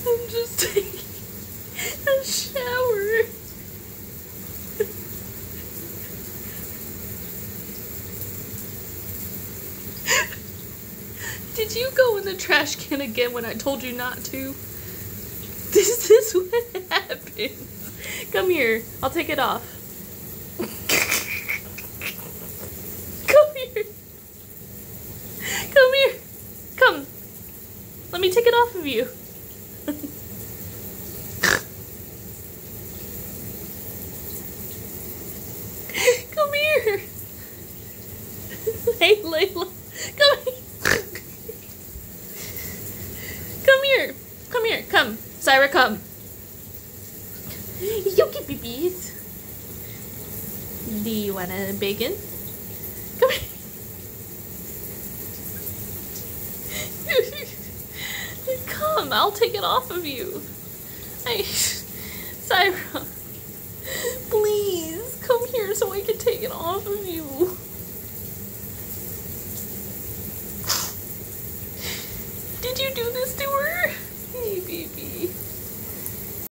I'm just taking a shower. Did you go in the trash can again when I told you not to? This is what happens. Come here. I'll take it off. Come here. Come here. Come. Let me take it off of you. Come here. Hey, Layla. Come here. Come here. Come here. Come. Cyra, come. Yogi babies. Do you want a bacon? Come here. Come, I'll take it off of you. Cyra, please come here so I can take it off of you. Did you do this to her? Hey, baby.